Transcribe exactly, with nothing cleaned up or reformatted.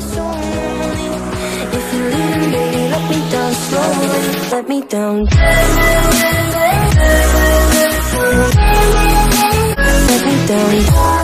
so lonely. If you're leaving, baby, let me down slowly. Let me down. Let me down.